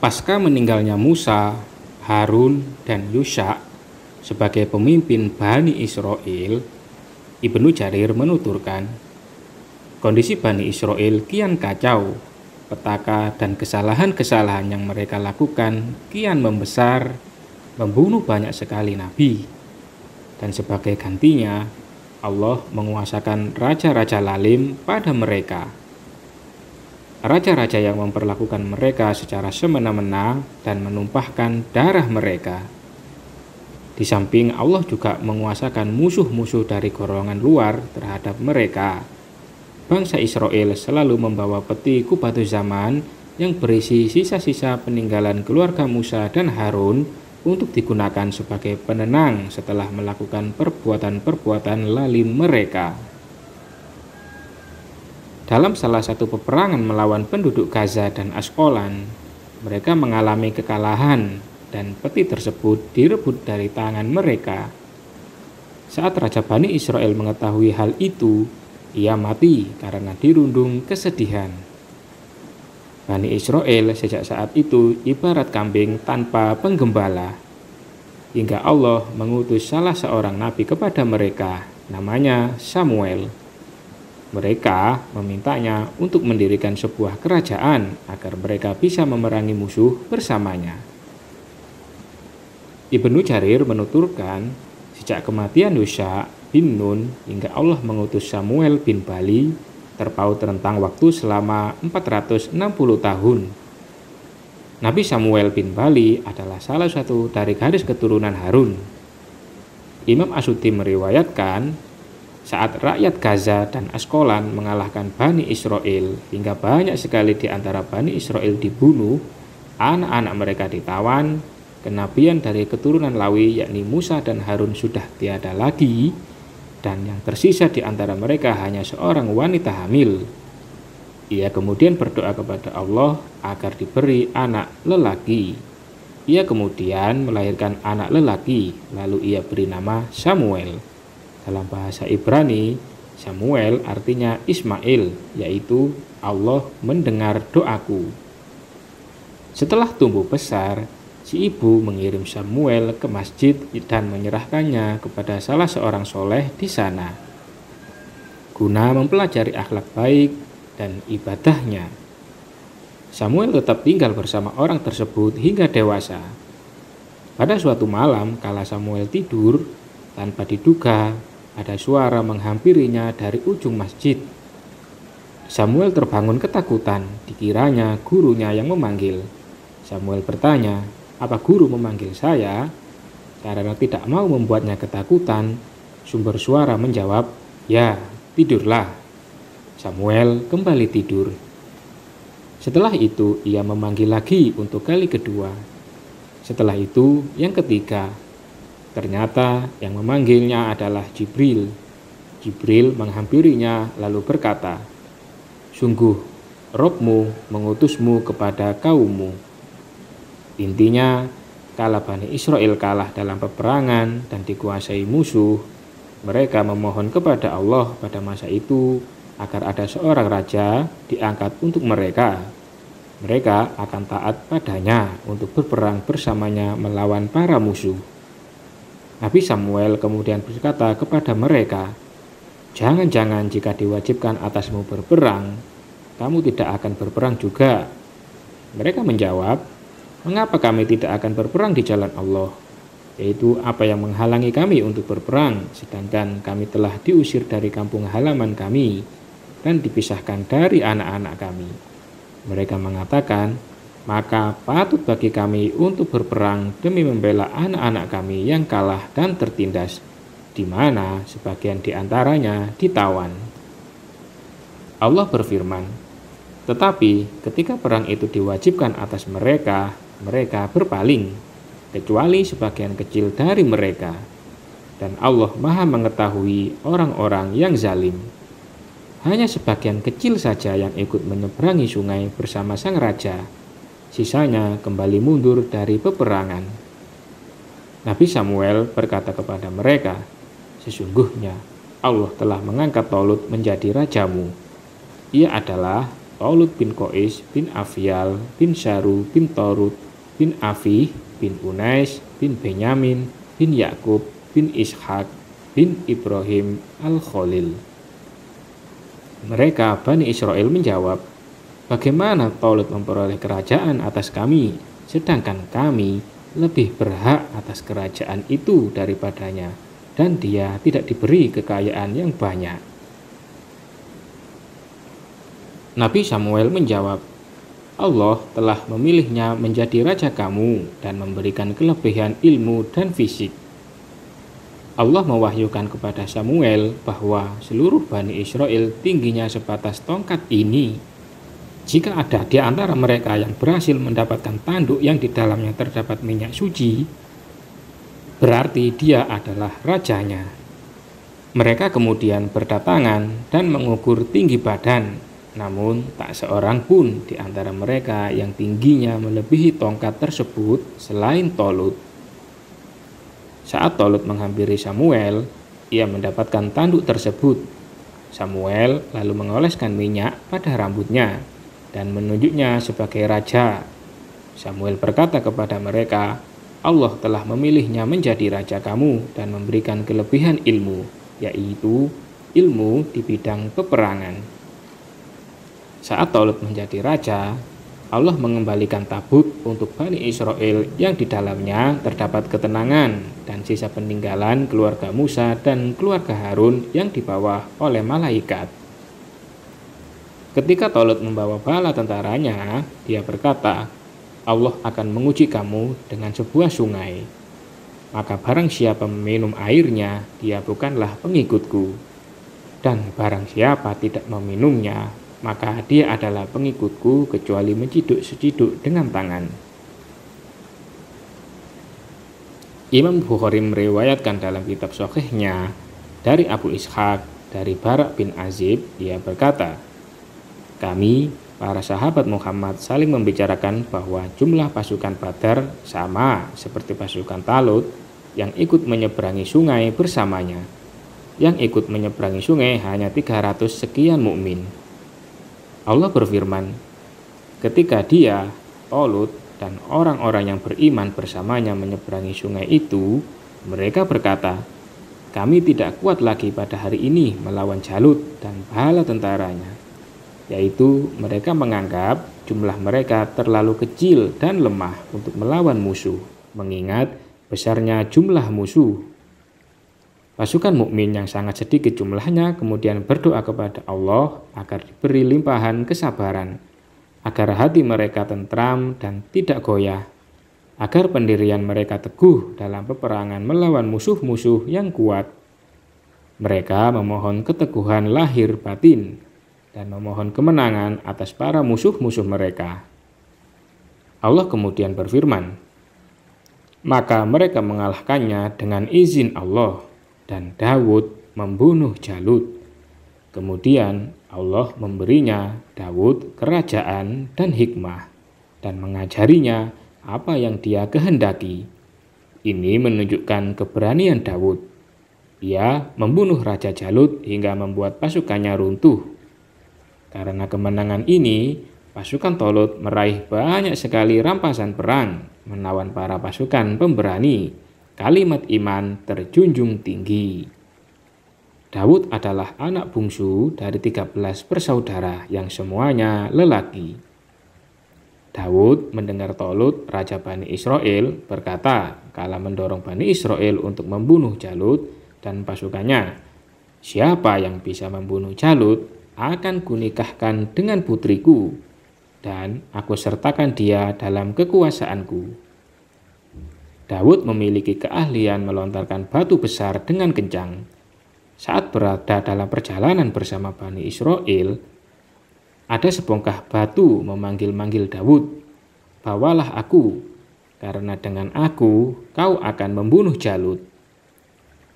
Pasca meninggalnya Musa, Harun, dan Yusha sebagai pemimpin Bani Israel, Ibnu Jarir menuturkan, kondisi Bani Israel kian kacau, petaka dan kesalahan-kesalahan yang mereka lakukan kian membesar, membunuh banyak sekali nabi. Dan sebagai gantinya, Allah menguasakan raja-raja lalim pada mereka. Raja-raja yang memperlakukan mereka secara semena-mena dan menumpahkan darah mereka. Di samping Allah juga menguasakan musuh-musuh dari golongan luar terhadap mereka. Bangsa Israel selalu membawa peti kubatu zaman yang berisi sisa-sisa peninggalan keluarga Musa dan Harun untuk digunakan sebagai penenang setelah melakukan perbuatan-perbuatan lalim mereka. Dalam salah satu peperangan melawan penduduk Gaza dan Asqalan, mereka mengalami kekalahan dan peti tersebut direbut dari tangan mereka. Saat Raja Bani Israel mengetahui hal itu, ia mati karena dirundung kesedihan. Bani Israel sejak saat itu ibarat kambing tanpa penggembala, hingga Allah mengutus salah seorang nabi kepada mereka, namanya Samuel. Mereka memintanya untuk mendirikan sebuah kerajaan agar mereka bisa memerangi musuh bersamanya. Ibnu Jarir menuturkan, sejak kematian Yusha bin Nun hingga Allah mengutus Samuel bin Bali, terpaut rentang waktu selama 460 tahun. Nabi Samuel bin Bali adalah salah satu dari garis keturunan Harun. Imam Asyuti meriwayatkan, saat rakyat Gaza dan Asqalan mengalahkan Bani Israel hingga banyak sekali di antara Bani Israel dibunuh, anak-anak mereka ditawan, kenabian dari keturunan Lawi yakni Musa dan Harun sudah tiada lagi, dan yang tersisa di antara mereka hanya seorang wanita hamil. Ia kemudian berdoa kepada Allah agar diberi anak lelaki. Ia kemudian melahirkan anak lelaki, lalu ia beri nama Samuel. Dalam bahasa Ibrani, Samuel artinya Ismail, yaitu Allah mendengar doaku. Setelah tumbuh besar, si ibu mengirim Samuel ke masjid dan menyerahkannya kepada salah seorang soleh di sana, guna mempelajari akhlak baik dan ibadahnya. Samuel tetap tinggal bersama orang tersebut hingga dewasa. Pada suatu malam, kala Samuel tidur, tanpa diduga, ada suara menghampirinya dari ujung masjid. Samuel terbangun ketakutan, dikiranya gurunya yang memanggil. Samuel bertanya, "Apa guru memanggil saya?" Karena tidak mau membuatnya ketakutan, sumber suara menjawab, "Ya, tidurlah." Samuel kembali tidur. Setelah itu, ia memanggil lagi untuk kali kedua. Setelah itu, yang ketiga. Ternyata yang memanggilnya adalah Jibril. Jibril menghampirinya lalu berkata, "Sungguh, Robmu mengutusmu kepada kaummu." Intinya, kala Bani Israel kalah dalam peperangan dan dikuasai musuh, mereka memohon kepada Allah pada masa itu agar ada seorang raja diangkat untuk mereka. Mereka akan taat padanya untuk berperang bersamanya melawan para musuh. Nabi Samuel kemudian berkata kepada mereka, "Jangan-jangan jika diwajibkan atasmu berperang, kamu tidak akan berperang juga." Mereka menjawab, "Mengapa kami tidak akan berperang di jalan Allah? Yaitu apa yang menghalangi kami untuk berperang, sedangkan kami telah diusir dari kampung halaman kami dan dipisahkan dari anak-anak kami." Mereka mengatakan, "Maka patut bagi kami untuk berperang demi membela anak-anak kami yang kalah dan tertindas, di mana sebagian di antaranya ditawan." Allah berfirman, "Tetapi ketika perang itu diwajibkan atas mereka, mereka berpaling, kecuali sebagian kecil dari mereka. Dan Allah Maha mengetahui orang-orang yang zalim." Hanya sebagian kecil saja yang ikut menyeberangi sungai bersama sang raja. Sisanya kembali mundur dari peperangan. Nabi Samuel berkata kepada mereka, "Sesungguhnya Allah telah mengangkat Tolut menjadi rajamu. Ia adalah Talut bin Qais bin Afyal bin Syaru bin Torut bin Afih bin Unais bin Benyamin bin Yakub bin Ishak bin Ibrahim al-Khalil. Mereka Bani Israel menjawab, "Bagaimana Talut memperoleh kerajaan atas kami, sedangkan kami lebih berhak atas kerajaan itu daripadanya, dan dia tidak diberi kekayaan yang banyak?" Nabi Samuel menjawab, "Allah telah memilihnya menjadi raja kamu dan memberikan kelebihan ilmu dan fisik." Allah mewahyukan kepada Samuel bahwa seluruh Bani Israel tingginya sebatas tongkat ini. Jika ada di antara mereka yang berhasil mendapatkan tanduk yang di dalamnya terdapat minyak suci, berarti dia adalah rajanya. Mereka kemudian berdatangan dan mengukur tinggi badan. Namun tak seorang pun di antara mereka yang tingginya melebihi tongkat tersebut selain Tolut. Saat Tolut menghampiri Samuel, ia mendapatkan tanduk tersebut. Samuel lalu mengoleskan minyak pada rambutnya dan menunjuknya sebagai raja. Samuel berkata kepada mereka, "Allah telah memilihnya menjadi raja kamu dan memberikan kelebihan ilmu, yaitu ilmu di bidang peperangan." Saat Tolut menjadi raja, Allah mengembalikan tabut untuk Bani Israel yang di dalamnya terdapat ketenangan dan sisa peninggalan keluarga Musa dan keluarga Harun yang dibawa oleh malaikat. Ketika Tolut membawa bala tentaranya, dia berkata, "Allah akan menguji kamu dengan sebuah sungai. Maka barang siapa meminum airnya, dia bukanlah pengikutku. Dan barang siapa tidak meminumnya, maka dia adalah pengikutku kecuali menciduk-seciduk dengan tangan." Imam Bukhari meriwayatkan dalam kitab Shahihnya dari Abu Ishaq dari Bara' bin Azib, ia berkata, "Kami para sahabat Muhammad saling membicarakan bahwa jumlah pasukan Badar sama seperti pasukan Talut yang ikut menyeberangi sungai bersamanya. Yang ikut menyeberangi sungai hanya 300 sekian mukmin." Allah berfirman, "Ketika dia, Tolut, dan orang-orang yang beriman bersamanya menyeberangi sungai itu, mereka berkata, 'Kami tidak kuat lagi pada hari ini melawan Jalut dan bala tentaranya.' Yaitu mereka menganggap jumlah mereka terlalu kecil dan lemah untuk melawan musuh, mengingat besarnya jumlah musuh." Pasukan mukmin yang sangat sedikit jumlahnya kemudian berdoa kepada Allah agar diberi limpahan kesabaran, agar hati mereka tentram dan tidak goyah, agar pendirian mereka teguh dalam peperangan melawan musuh-musuh yang kuat. Mereka memohon keteguhan lahir batin dan memohon kemenangan atas para musuh-musuh mereka. Allah kemudian berfirman, "Maka mereka mengalahkannya dengan izin Allah. Dan Daud membunuh Jalut. Kemudian Allah memberinya Daud kerajaan dan hikmah dan mengajarinya apa yang dia kehendaki. Ini menunjukkan keberanian Daud. Ia membunuh Raja Jalut hingga membuat pasukannya runtuh. Karena kemenangan ini, pasukan Tolut meraih banyak sekali rampasan perang, menawan para pasukan pemberani. Kalimat iman terjunjung tinggi." Daud adalah anak bungsu dari 13 bersaudara yang semuanya lelaki. Daud mendengar Tolut, raja Bani Israel, berkata kala mendorong Bani Israel untuk membunuh Jalut dan pasukannya, "Siapa yang bisa membunuh Jalut akan kunikahkan dengan putriku, dan aku sertakan dia dalam kekuasaanku." Daud memiliki keahlian melontarkan batu besar dengan kencang. Saat berada dalam perjalanan bersama Bani Israel, ada sebongkah batu memanggil-manggil Daud, "Bawalah aku, karena dengan aku kau akan membunuh Jalut."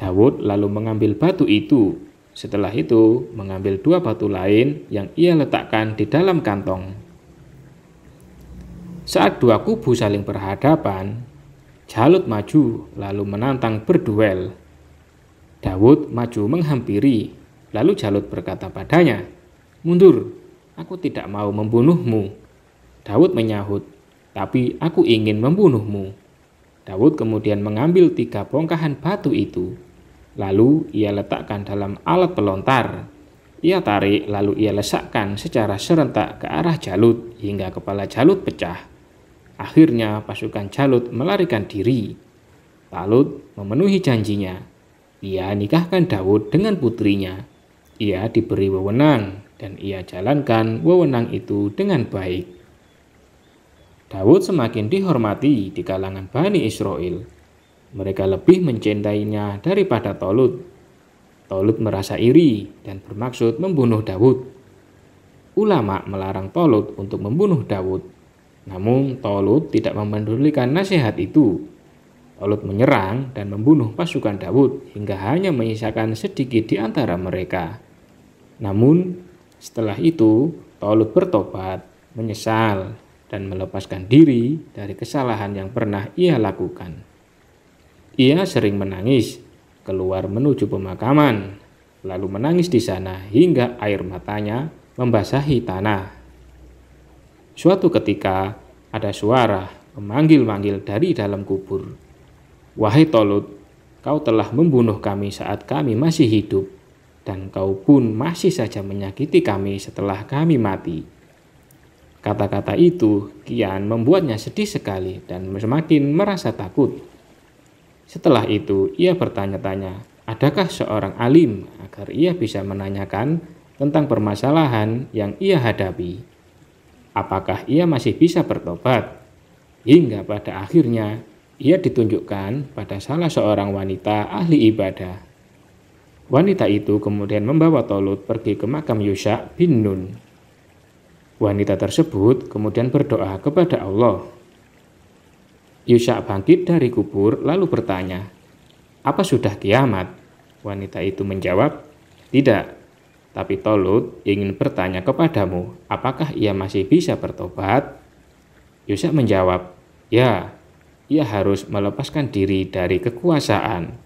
Daud lalu mengambil batu itu, setelah itu mengambil 2 batu lain yang ia letakkan di dalam kantong. Saat 2 kubu saling berhadapan, Jalut maju lalu menantang berduel. Daud maju menghampiri, lalu Jalut berkata padanya, "Mundur, aku tidak mau membunuhmu. Daud menyahut, tapi aku ingin membunuhmu. Daud kemudian mengambil 3 bongkahan batu itu. Lalu ia letakkan dalam alat pelontar. Ia tarik, lalu ia lesakkan secara serentak ke arah Jalut hingga kepala Jalut pecah. Akhirnya pasukan Jalut melarikan diri. Talut memenuhi janjinya. Ia nikahkan Daud dengan putrinya. Ia diberi wewenang dan ia jalankan wewenang itu dengan baik. Daud semakin dihormati di kalangan Bani Israel. Mereka lebih mencintainya daripada Tolut. Tolut merasa iri dan bermaksud membunuh Daud. Ulama melarang Tolut untuk membunuh Daud. Namun Tolut tidak memedulikan nasihat itu. Tolut menyerang dan membunuh pasukan Daud hingga hanya menyisakan sedikit di antara mereka. Namun, setelah itu Tolut bertobat, menyesal, dan melepaskan diri dari kesalahan yang pernah ia lakukan. Ia sering menangis, keluar menuju pemakaman, lalu menangis di sana hingga air matanya membasahi tanah. Suatu ketika, ada suara memanggil-manggil dari dalam kubur. Wahai Tolut, kau telah membunuh kami saat kami masih hidup, dan kau pun masih saja menyakiti kami setelah kami mati. Kata-kata itu kian membuatnya sedih sekali dan semakin merasa takut. Setelah itu, ia bertanya-tanya, adakah seorang alim agar ia bisa menanyakan tentang permasalahan yang ia hadapi? Apakah ia masih bisa bertobat? Hingga pada akhirnya, ia ditunjukkan pada salah seorang wanita ahli ibadah. Wanita itu kemudian membawa Tolut pergi ke makam Yusha bin Nun. Wanita tersebut kemudian berdoa kepada Allah. Yusha bangkit dari kubur lalu bertanya, "Apa sudah kiamat?" Wanita itu menjawab, "Tidak, tapi Tolut ingin bertanya kepadamu, apakah ia masih bisa bertobat?" Yusha menjawab, "Ya. Ia harus melepaskan diri dari kekuasaan,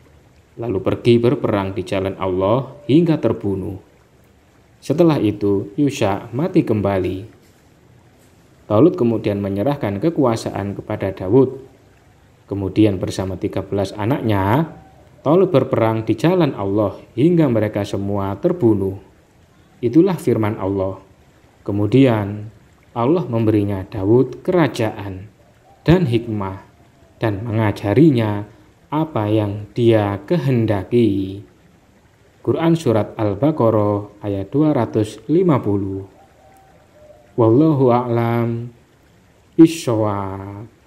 lalu pergi berperang di jalan Allah hingga terbunuh." Setelah itu, Yusha mati kembali. Tolut kemudian menyerahkan kekuasaan kepada Daud. Kemudian bersama 13 anaknya, Tolut berperang di jalan Allah hingga mereka semua terbunuh. Itulah firman Allah. Kemudian, Allah memberinya Daud kerajaan dan hikmah, dan mengajarinya apa yang dia kehendaki. Quran Surat Al-Baqarah ayat 250. Wallahu a'lam bishshawab.